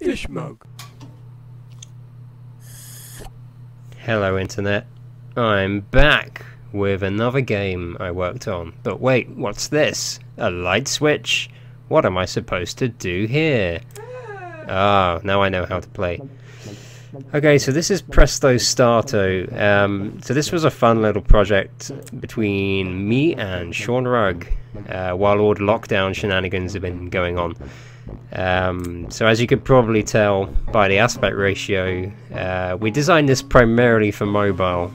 Fish Mug. Hello internet, I'm back with another game I worked on. But wait, what's this? A light switch? What am I supposed to do here? Ah, now I know how to play. Okay, so this is Presto Starto. So this was a fun little project between me and Sean Rugg while all the lockdown shenanigans have been going on. So as you could probably tell by the aspect ratio, we designed this primarily for mobile.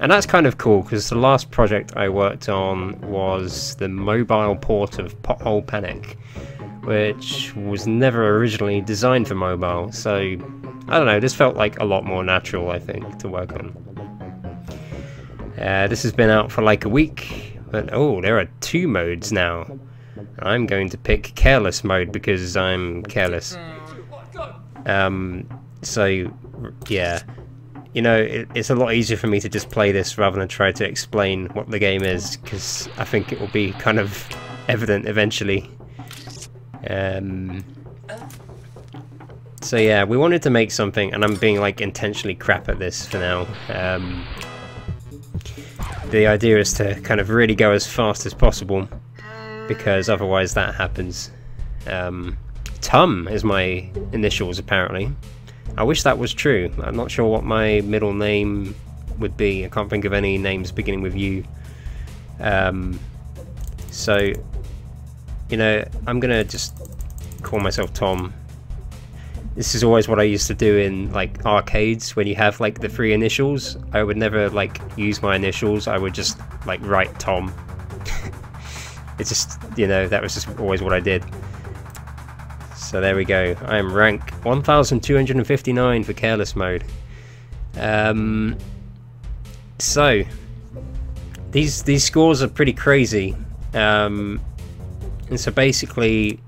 And that's kind of cool, because the last project I worked on was the mobile port of Pothole Panic, which was never originally designed for mobile, so I don't know, this felt like a lot more natural, I think, to work on. This has been out for like a week, but oh, there are two modes now. I'm going to pick careless mode because I'm careless. So yeah, you know, it's a lot easier for me to just play this rather than try to explain what the game is, because I think it will be kind of evident eventually. So yeah, we wanted to make something, and I'm being like intentionally crap at this for now. The idea is to kind of really go as fast as possible, because otherwise that happens. Tum is my initials apparently. I wish that was true. I'm not sure what my middle name would be. I can't think of any names beginning with U. So, you know, I'm gonna just call myself Tom. This is always what I used to do in like arcades when you have like the three initials. I would never like use my initials. I would just like write Tom. It's just, you know, that was just always what I did. So there we go. I am rank 1259 for careless mode. So these scores are pretty crazy. And so basically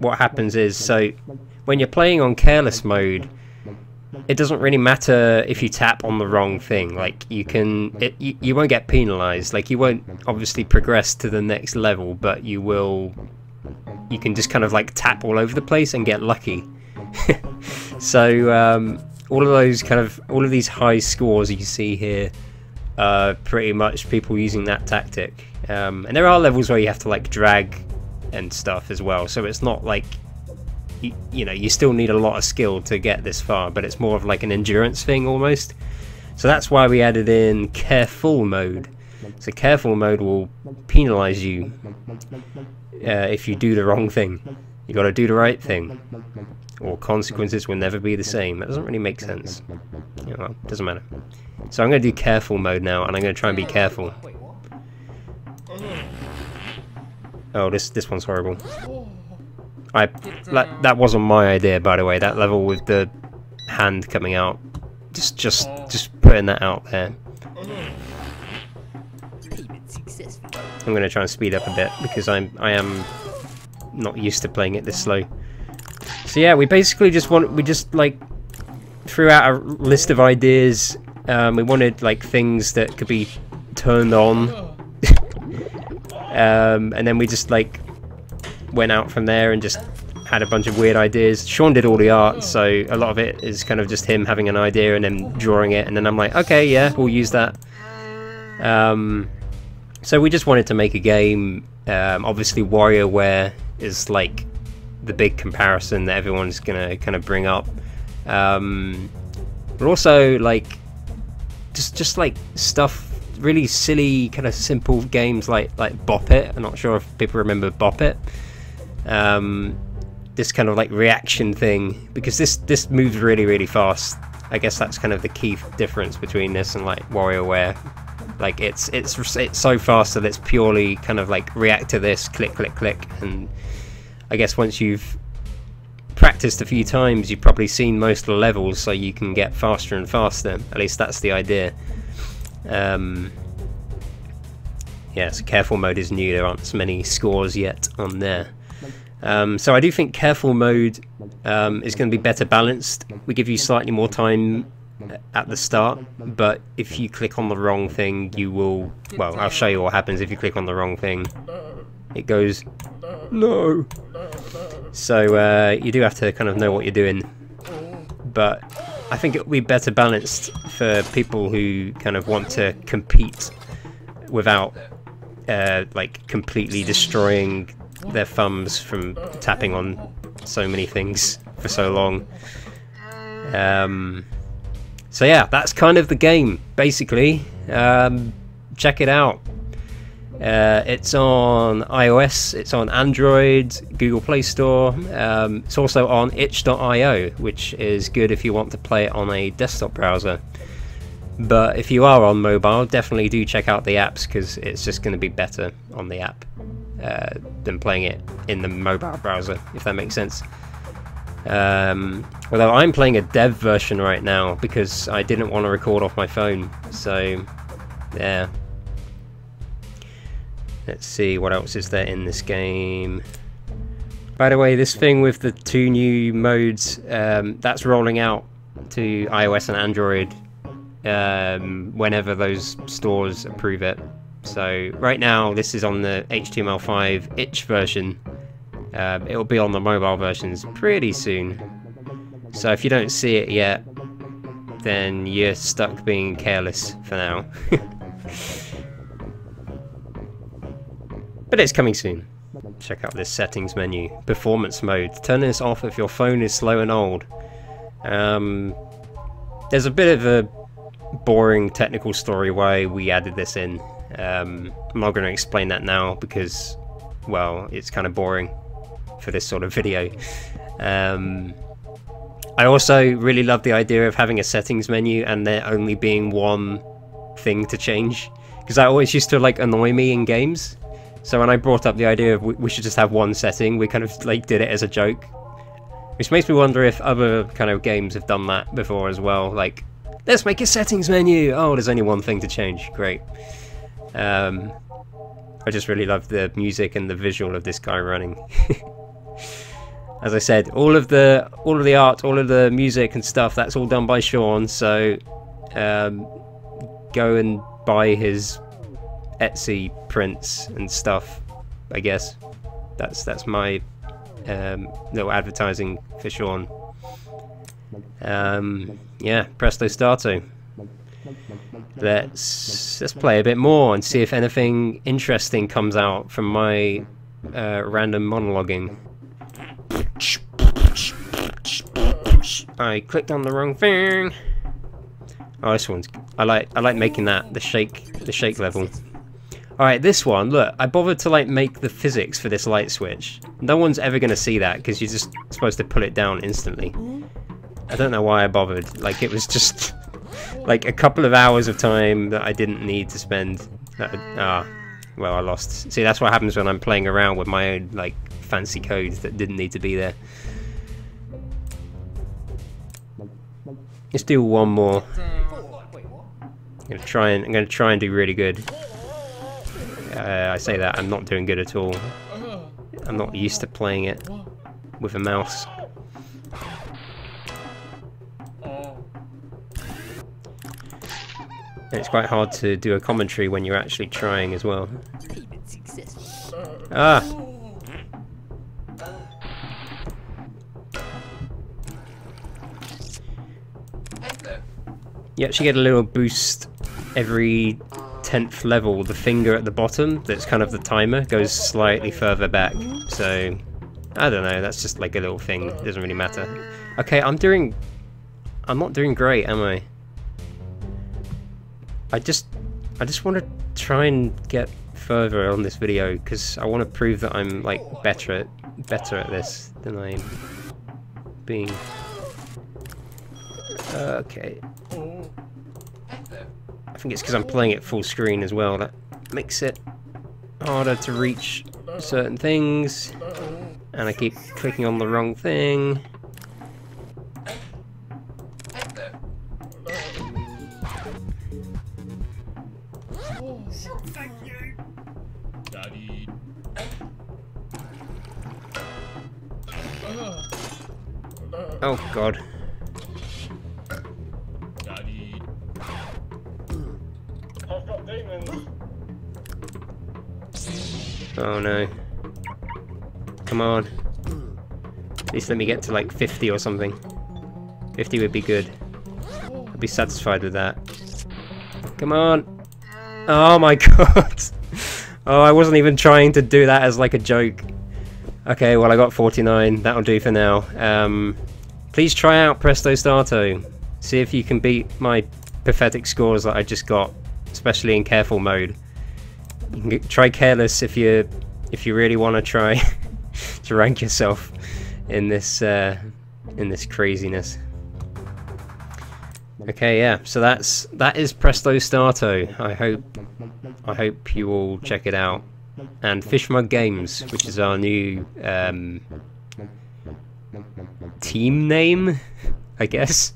what happens is, so when you're playing on careless mode, it doesn't really matter if you tap on the wrong thing. Like, you can, you won't get penalized. Like, you won't obviously progress to the next level, but you will, you can just kind of like tap all over the place and get lucky. So all of those kind of, all of these high scores you see here are pretty much people using that tactic. And there are levels where you have to like drag and stuff as well, so it's not like, you know, you still need a lot of skill to get this far, but it's more of like an endurance thing almost. So that's why we added in careful mode. So careful mode will penalize you if you do the wrong thing. You got to do the right thing, or consequences will never be the same. That doesn't really make sense. Yeah, well, doesn't matter. So I'm going to do careful mode now, and I'm going to try and be careful. Oh, this one's horrible. That wasn't my idea, by the way. That level with the hand coming out, just putting that out there. I'm gonna try and speed up a bit because I am not used to playing it this slow. So yeah, we basically just like threw out a list of ideas. We wanted like things that could be turned on, and then we just like went out from there and just had a bunch of weird ideas. Sean did all the art, so a lot of it is kind of just him having an idea and then drawing it, and then I'm like, okay, yeah, we'll use that. So we just wanted to make a game. Obviously WarioWare is like the big comparison that everyone's gonna kind of bring up, but also like just like stuff, really silly kind of simple games like Bop It. I'm not sure if people remember Bop It. This kind of like reaction thing, because this moves really fast. I guess that's kind of the key difference between this and like WarioWare. Like it's so fast that it's purely kind of like react to this, click, and I guess once you've practiced a few times, you've probably seen most of the levels, so you can get faster and faster. At least that's the idea. Yeah, so careful mode is new. There aren't so many scores yet on there. So I do think careful mode is going to be better balanced. We give you slightly more time at the start, but if you click on the wrong thing, you will, well, I'll show you what happens if you click on the wrong thing. it goes no. So you do have to kind of know what you're doing, but I think it'll be better balanced for people who kind of want to compete without like completely destroying their thumbs from tapping on so many things for so long. So yeah, that's kind of the game basically. Check it out. It's on iOS, it's on Android, Google Play Store. It's also on itch.io, which is good if you want to play it on a desktop browser. But if you are on mobile, definitely do check out the apps, because it's just going to be better on the app than playing it in the mobile browser, if that makes sense. Although I'm playing a dev version right now because I didn't want to record off my phone, so yeah. Let's see what else is there in this game. By the way, this thing with the two new modes, that's rolling out to iOS and Android whenever those stores approve it. So right now this is on the HTML5 itch version. It'll be on the mobile versions pretty soon. So if you don't see it yet, then you're stuck being careless for now. But it's coming soon. Check out this settings menu. Performance mode. Turn this off if your phone is slow and old. There's a bit of a boring technical story why we added this in. I'm not going to explain that now because, well, it's kind of boring for this sort of video. I also really love the idea of having a settings menu and there only being one thing to change. Because that always used to like annoy me in games. So when I brought up the idea of we should just have one setting, we kind of like did it as a joke, which makes me wonder if other kind of games have done that before as well. Like, let's make a settings menu. Oh, there's only one thing to change. Great. I just really love the music and the visual of this guy running. As I said, all of the art, all of the music and stuff, that's all done by Sean. So go and buy his Etsy prints and stuff, I guess. That's my little advertising for Sean. Yeah, Presto Starto. Let's play a bit more and see if anything interesting comes out from my random monologuing. I clicked on the wrong thing. Oh, this one's. I like making that the shake level. Alright, this one, look, I bothered to like make the physics for this light switch. No one's ever going to see that because you're just supposed to pull it down instantly. I don't know why I bothered, like it was just like a couple of hours of time that I didn't need to spend. Well, I lost. See, that's what happens when I'm playing around with my own like fancy codes that didn't need to be there. Let's do one more. I'm going to try and do really good. I say that, I'm not doing good at all. I'm not used to playing it with a mouse. And it's quite hard to do a commentary when you're actually trying as well. Ah! You actually get a little boost every 10th level. The finger at the bottom, that's kind of the timer, goes slightly further back. So, I don't know, that's just like a little thing, it doesn't really matter. Okay, I'm not doing great, am I? I just want to try and get further on this video, because I want to prove that I'm like better at this than I'm being. Okay. I think it's because I'm playing it full screen as well, that makes it harder to reach certain things, and I keep clicking on the wrong thing. Oh god. Oh no. Come on. At least let me get to like 50 or something. 50 would be good. I'd be satisfied with that. Come on. Oh my god. Oh, I wasn't even trying to do that as like a joke. Okay, well I got 49. That'll do for now. Please try out Presto Starto. See if you can beat my pathetic scores that I just got, especially in careful mode. You can try careless if you really want to try to rank yourself in this craziness. Okay, yeah. So that is Presto Starto. I hope you all check it out. And Fish Mug Games, which is our new team name, I guess.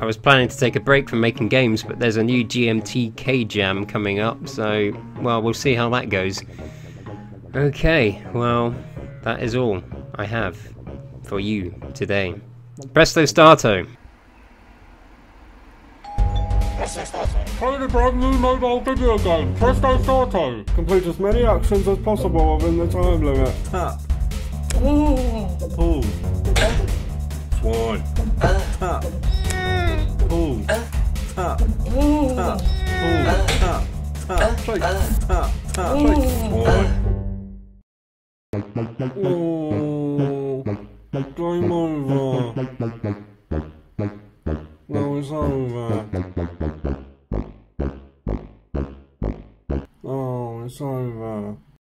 I was planning to take a break from making games, but there's a new GMTK jam coming up, so, well, we'll see how that goes. Okay, well, that is all I have for you today. Presto Starto! Play the brand new mobile video game, Presto Starto! Complete as many actions as possible within the time limit. Tap. Pull. Swine. Tap. Pull, tap, pull, tap, tap, shake, tap, tap, shake. Oh, game over. Now it's over.